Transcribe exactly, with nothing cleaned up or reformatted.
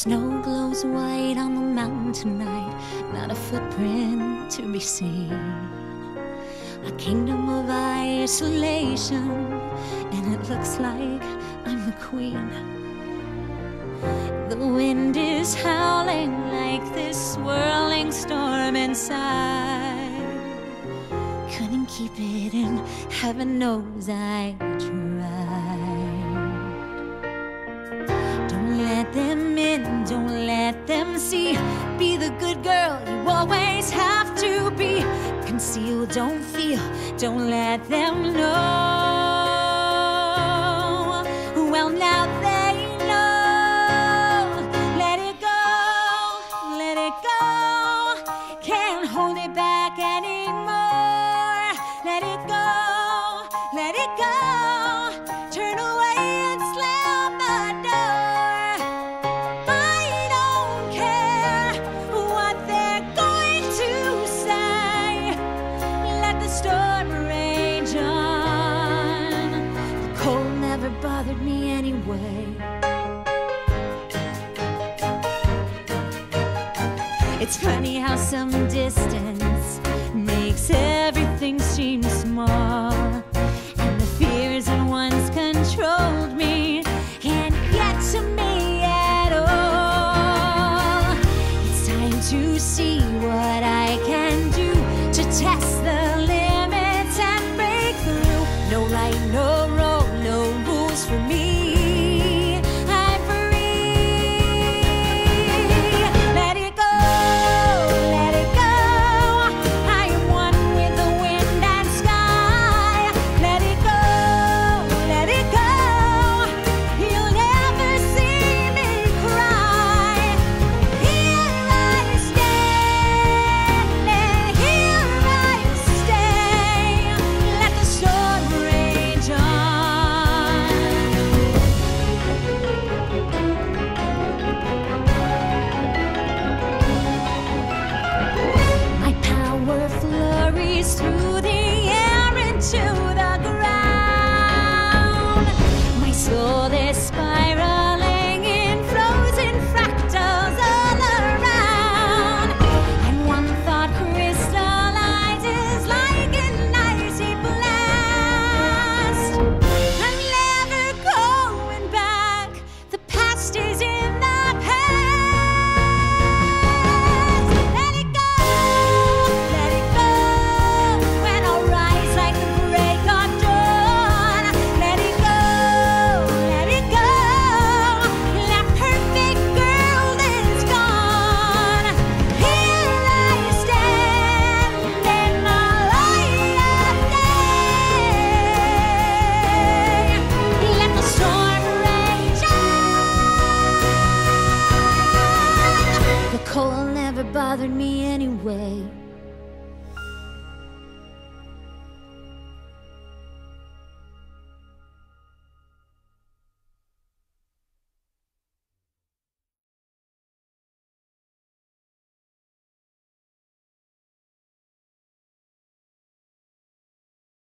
snow glows white on the mountain tonight, not a footprint to be seen. A kingdom of isolation, and it looks like I'm the queen. The wind is howling like this swirling storm inside. Couldn't keep it in, heaven knows I tried. Don't let them in, don't let them see. Be the good girl you always have to be. Conceal, don't feel, don't let them know. Well, now they know. Let it go, let it go. Can't hold it back anymore. Let it go, let it go. Turn away and slam the door. I don't care what they're going to say. Let the storm rage on. The cold never bothered me anyway. It's funny how some distance makes everything seem small.